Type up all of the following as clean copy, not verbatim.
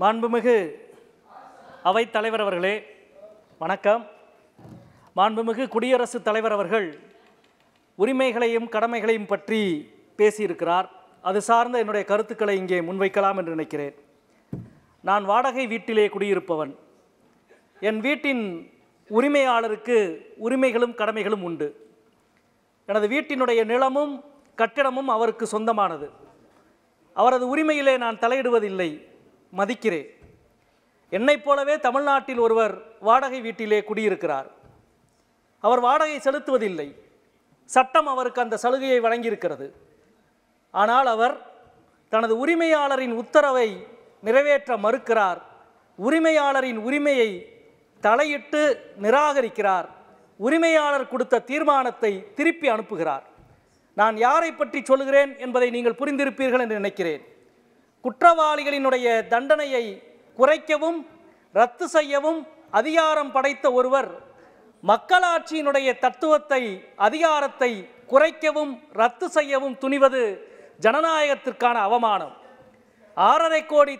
மாண்புமிகு அவைத் தலைவர் அவர்களே வணக்கம். மாண்புமிகு குடியரசுத் தலைவர் அவர்கள் உரிமைகளையும் கடமைகளையும் பற்றி பேசியிருக்கிறார். அது சார்ந்த என்னுடைய கருத்துக்களை இங்கே முன்வைக்கலாம் என்று நினைக்கிறேன். நான் வாடகை வீட்டிலே குடியிருப்பவன். என் வீட்டின் உரிமையாளருக்கு உரிமைகளும் கடமைகளும் உண்டு. எனது வீட்டினுடைய நிலமும் கட்டிடமும் அவருக்கு சொந்தமானது. அவரது உரிமையிலே நான் தலையிடுவதில்லை, மதிக்கிறேன். என்னைப் போலவே தமிழ்நாட்டில் ஒருவர் வாடகை வீட்டிலே குடியிருக்கிறார். அவர் வாடகை செலுத்துவதில்லை. சட்டம் அவருக்கு அந்த சலுகையை வழங்கியிருக்கிறது. ஆனால் அவர் தனது உரிமையாளரின் உத்தரவை நிறைவேற்ற மறுக்கிறார். உரிமையாளரின் உரிமையை தலையிட்டு நிராகரிக்கிறார். உரிமையாளர் கொடுத்த தீர்மானத்தை திருப்பி அனுப்புகிறார். நான் யாரை பற்றி சொல்கிறேன் என்பதை நீங்கள் புரிந்திருப்பீர்கள் என்று நினைக்கிறேன். குற்றவாளிகளினுடைய தண்டனையை குறைக்கவும் ரத்து செய்யவும் அதிகாரம் படைத்த ஒருவர் மக்களாட்சியினுடைய தத்துவத்தை, அதிகாரத்தை குறைக்கவும் ரத்து செய்யவும் துணிவது ஜனநாயகத்திற்கான அவமானம். 6.5 கோடி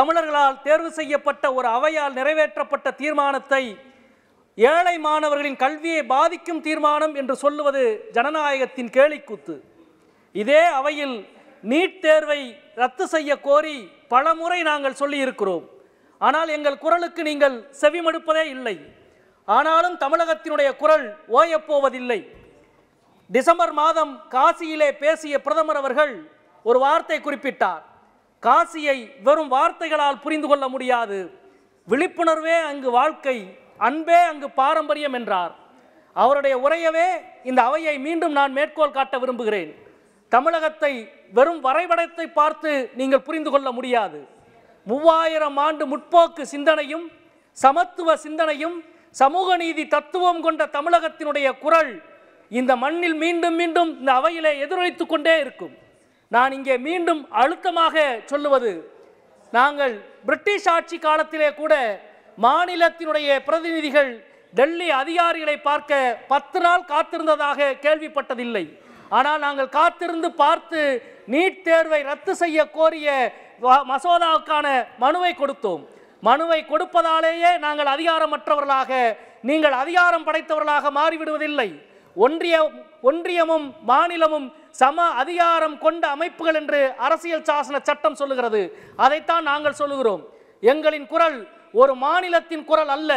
தமிழர்களால் தேர்வு செய்யப்பட்ட ஒரு அவையால் நிறைவேற்றப்பட்ட தீர்மானத்தை ஏழை மாணவர்களின் கல்வியை பாதிக்கும் தீர்மானம் என்று சொல்லுவது ஜனநாயகத்தின் கேலிக்கூத்து. இதே அவையில் நீட் தேர்வை ரத்து செய்ய கோரி பல முறை நாங்கள் சொல்லியிருக்கிறோம். ஆனால் எங்கள் குரலுக்கு நீங்கள் செவிமடுப்பதே இல்லை. ஆனாலும் தமிழகத்தினுடைய குரல் ஓயப்போவதில்லை. டிசம்பர் மாதம் காசியிலே பேசிய பிரதமர் அவர்கள் ஒரு வார்த்தை குறிப்பிட்டார். காசியை வெறும் வார்த்தைகளால் புரிந்து கொள்ள முடியாது, விழிப்புணர்வே அங்கு வாழ்க்கை, அன்பே அங்கு பாரம்பரியம் என்றார். அவருடைய உரையவே இந்த அவையை மீண்டும் நான் மேற்கோள் காட்ட விரும்புகிறேன். தமிழகத்தை வெறும் வரைபடத்தை பார்த்து நீங்கள் புரிந்து கொள்ள முடியாது. 3000 ஆண்டு முற்போக்கு சிந்தனையும் சமத்துவ சிந்தனையும் சமூக நீதி தத்துவம் கொண்ட தமிழகத்தினுடைய குரல் இந்த மண்ணில் மீண்டும் மீண்டும் இந்த அவையிலே எதிரொலித்து கொண்டே இருக்கும். நான் இங்கே மீண்டும் அழுத்தமாக சொல்லுவது, நாங்கள் பிரிட்டிஷ் ஆட்சி காலத்திலே கூட மாநிலத்தினுடைய பிரதிநிதிகள் டெல்லி அதிகாரிகளை பார்க்க 10 நாள் காத்திருந்ததாக கேள்விப்பட்டதில்லை. ஆனால் நாங்கள் காத்திருந்து பார்த்து நீட் தேர்வை ரத்து செய்ய கோரிய மசோதாவுக்கான மனுவை கொடுத்தோம். மனுவை கொடுப்பதாலேயே நாங்கள் அதிகாரமற்றவர்களாக, நீங்கள் அதிகாரம் படைத்தவர்களாக மாறிவிடுவதில்லை. ஒன்றியமும் மாநிலமும் சம அதிகாரம் கொண்ட அமைப்புகள் என்று அரசியல் சாசன சட்டம் சொல்லுகிறது. அதைத்தான் நாங்கள் சொல்லுகிறோம். எங்களின் குரல் ஒரு மாநிலத்தின் குரல் அல்ல,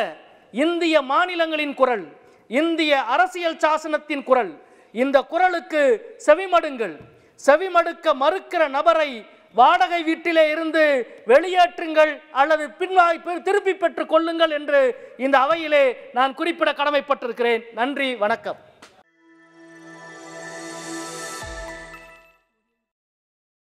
இந்திய மாநிலங்களின் குரல், இந்திய அரசியல் சாசனத்தின் குரல். இந்த குரலுக்கு செவிமடுங்கள். செவிமடுக்க மறுக்கிற நபரை வாடகை வீட்டிலே இருந்து வெளியேற்றுங்கள் அல்லது பின்வாய்ப்பு திருப்பி பெற்றுக் கொள்ளுங்கள் என்று இந்த அவையிலே நான் குறிப்பிட கடமைப்பட்டிருக்கிறேன். நன்றி, வணக்கம்.